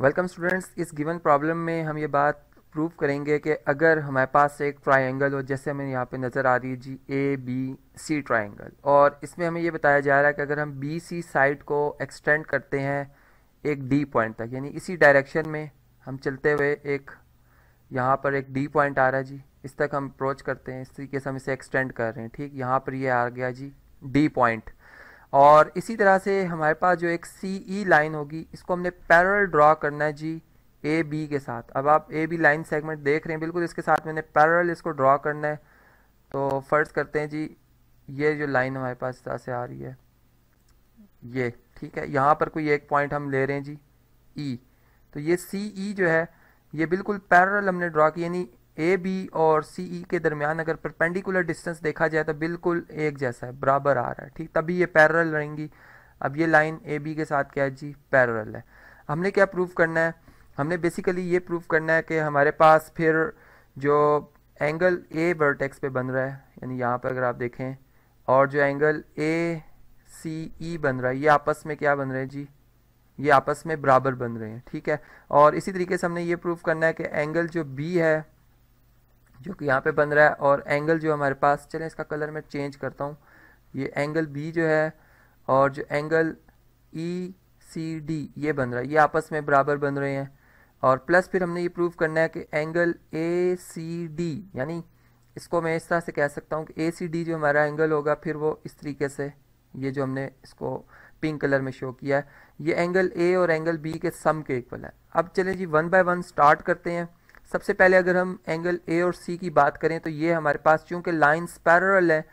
Welcome students, इस given problem में हम ये बात प्रूव करेंगे कि अगर हमारे पास एक ट्रायंगल हो, जैसे हमें यहाँ पे नज़र आ रही है जी ए बी सी ट्रायंगल, और इसमें हमें ये बताया जा रहा है कि अगर हम बी सी साइड को एक्सटेंड करते हैं एक डी पॉइंट तक, यानी इसी डायरेक्शन में हम चलते हुए एक यहाँ पर एक डी पॉइंट आ रहा है जी, इस तक हम अप्रोच करते हैं, इस तरीके से हम इसे एक्सटेंड कर रहे हैं। ठीक, यहाँ पर ये आ गया जी डी पॉइंट, और इसी तरह से हमारे पास जो एक सी ई लाइन होगी इसको हमने पैरेलल ड्रा करना है जी ए बी के साथ। अब आप ए बी लाइन सेगमेंट देख रहे हैं, बिल्कुल इसके साथ मैंने पैरेलल इसको ड्रा करना है। तो फर्ज करते हैं जी ये जो लाइन हमारे पास इस तरह से आ रही है ये, ठीक है, यहाँ पर कोई एक पॉइंट हम ले रहे हैं जी ई। तो ये सी ई जो है ये बिल्कुल पैरेलल हमने ड्रा की, यानी ए बी और सी ई के दरमियान अगर परपेंडिकुलर डिस्टेंस देखा जाए तो बिल्कुल एक जैसा है, बराबर आ रहा है। ठीक, तभी ये पैरेलल रहेंगी। अब ये लाइन ए बी के साथ क्या है जी, पैरेलल है। हमने क्या प्रूव करना है, हमने बेसिकली ये प्रूव करना है कि हमारे पास फिर जो एंगल ए वर्टेक्स पे बन रहा है, यानी यहाँ पर अगर आप देखें, और जो एंगल ए सी ई बन रहा है ये आपस में क्या बन रहे हैं जी, ये आपस में बराबर बन रहे हैं। ठीक है, और इसी तरीके से हमने ये प्रूव करना है कि एंगल जो बी है जो कि यहाँ पे बन रहा है, और एंगल जो हमारे पास, चलें इसका कलर मैं चेंज करता हूँ, ये एंगल बी जो है और जो एंगल ई सी डी ये बन रहा है ये आपस में बराबर बन रहे हैं। और प्लस फिर हमने ये प्रूव करना है कि एंगल ए सी डी, यानी इसको मैं इस तरह से कह सकता हूँ कि ए सी डी जो हमारा एंगल होगा फिर वो इस तरीके से, ये जो हमने इसको पिंक कलर में शो किया है, ये एंगल ए और एंगल बी के सम के इक्वल है। अब चलें जी वन बाय वन स्टार्ट करते हैं। सबसे पहले अगर हम एंगल ए और सी की बात करें तो ये हमारे पास चूँकि लाइन्स पैरेलल हैं,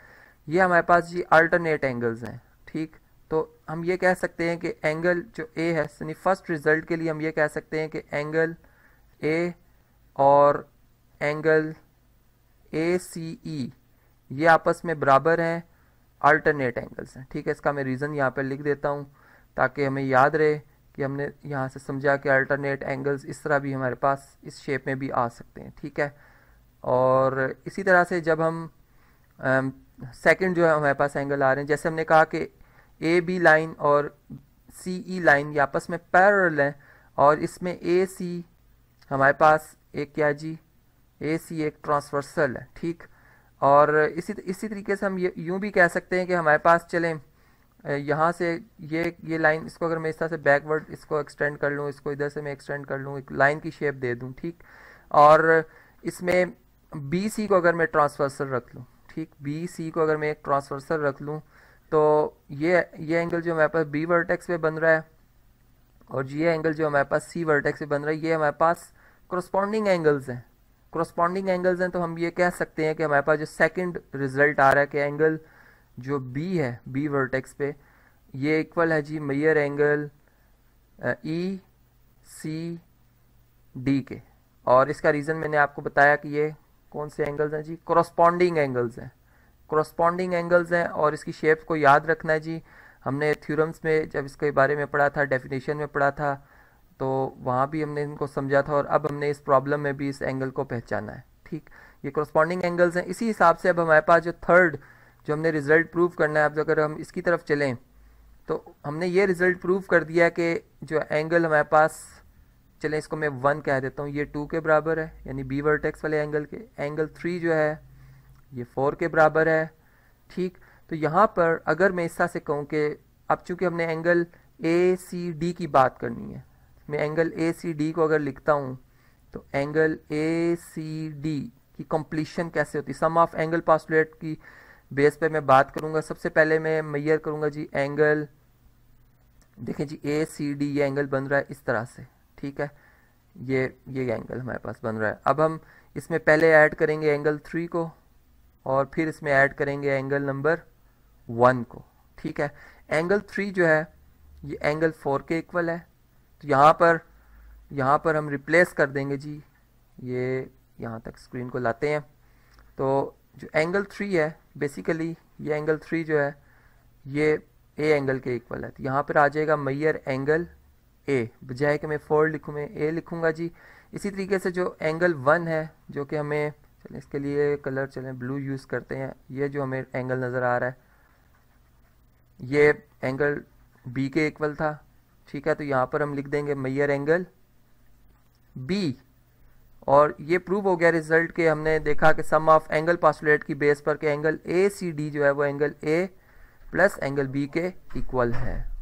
ये हमारे पास जी अल्टरनेट एंगल्स हैं। ठीक, तो हम ये कह सकते हैं कि एंगल जो ए है, यानी फर्स्ट रिजल्ट के लिए हम ये कह सकते हैं कि एंगल ए और एंगल ए सी ई ये आपस में बराबर हैं, अल्टरनेट एंगल्स हैं। ठीक है, इसका मैं रीज़न यहाँ पर लिख देता हूँ ताकि हमें याद रहे कि हमने यहाँ से समझा कि अल्टरनेट एंगल्स इस तरह भी हमारे पास इस शेप में भी आ सकते हैं। ठीक है, और इसी तरह से जब हम सेकंड जो है हमारे पास एंगल आ रहे हैं, जैसे हमने कहा कि ए बी लाइन और सी ई लाइन ये आपस में पैरेलल हैं, और इसमें ए सी हमारे पास एक क्या जी, ए सी एक ट्रांसवर्सल है। ठीक, और इसी तरीके से हम ये यूँ भी कह सकते हैं कि हमारे पास, चलें यहाँ से ये लाइन, इसको अगर मैं इस तरह से बैकवर्ड इसको एक्सटेंड कर लूँ, इसको इधर से मैं एक्सटेंड कर लूँ, एक लाइन की शेप दे दूँ। ठीक, और इसमें बी सी को अगर मैं ट्रांसवर्सल रख लूँ, ठीक, बी सी को अगर मैं एक ट्रांसवर्सल रख लूँ तो ये एंगल जो हमारे पास बी वर्टेक्स पे बन रहा है और ये एंगल जो हमारे पास सी वर्टेक्स पे बन रहा है ये हमारे पास करस्पॉन्डिंग एंगल्स हैं। तो हम ये कह सकते हैं कि हमारे पास जो सेकंड रिजल्ट आ रहा है कि एंगल जो बी है बी वर्टेक्स पे ये इक्वल है जी मेयर एंगल ई सी डी के, और इसका रीज़न मैंने आपको बताया कि ये कौन से एंगल्स हैं जी, करस्पॉन्डिंग एंगल्स हैं। और इसकी शेप्स को याद रखना है जी, हमने थ्योरम्स में जब इसके बारे में पढ़ा था, डेफिनेशन में पढ़ा था, तो वहाँ भी हमने इनको समझा था, और अब हमने इस प्रॉब्लम में भी इस एंगल को पहचाना है। ठीक, ये कॉरस्पॉन्डिंग एंगल्स हैं। इसी हिसाब से अब हमारे पास जो थर्ड जो हमने रिज़ल्ट प्रूव करना है, अब अगर हम इसकी तरफ चलें तो हमने ये रिज़ल्ट प्रूव कर दिया कि जो एंगल हमारे पास, चलें इसको मैं 1 कह देता हूँ, ये 2 के बराबर है, यानी बी वर्टेक्स वाले एंगल के। एंगल 3 जो है ये 4 के बराबर है। ठीक, तो यहाँ पर अगर मैं इस तरह से कहूँ कि अब चूँकि हमने एंगल ए सी डी की बात करनी है, मैं एंगल ए सी डी को अगर लिखता हूँ तो एंगल ए सी डी की कंप्लीशन कैसे होती है, सम ऑफ एंगल पॉस्टुलेट की बेस पे मैं बात करूँगा। सबसे पहले मैं मेजर करूँगा जी एंगल, देखें जी ए सी डी ये एंगल बन रहा है इस तरह से। ठीक है, ये एंगल हमारे पास बन रहा है। अब हम इसमें पहले ऐड करेंगे एंगल 3 को और फिर इसमें ऐड करेंगे एंगल नंबर 1 को। ठीक है, एंगल 3 जो है ये एंगल 4 के इक्वल है, तो यहाँ पर हम रिप्लेस कर देंगे जी, ये यहाँ तक स्क्रीन को लाते हैं। तो जो एंगल 3 है बेसिकली ये एंगल 3 जो है ये ए एंगल के इक्वल है, तो यहाँ पर आ जाएगा मेयर एंगल ए, बजाय कि मैं 4 लिखूँ मैं ए लिखूँगा जी। इसी तरीके से जो एंगल 1 है जो कि हमें, चलें इसके लिए कलर ब्लू यूज़ करते हैं, ये जो हमें एंगल नज़र आ रहा है ये एंगल बी के इक्वल था। ठीक है, तो यहाँ पर हम लिख देंगे मेयर एंगल बी। और ये प्रूव हो गया रिजल्ट के, हमने देखा कि सम ऑफ एंगल पास्टुलेट की बेस पर के एंगल ए सी डी जो है वो angle A plus angle B के इक्वल है।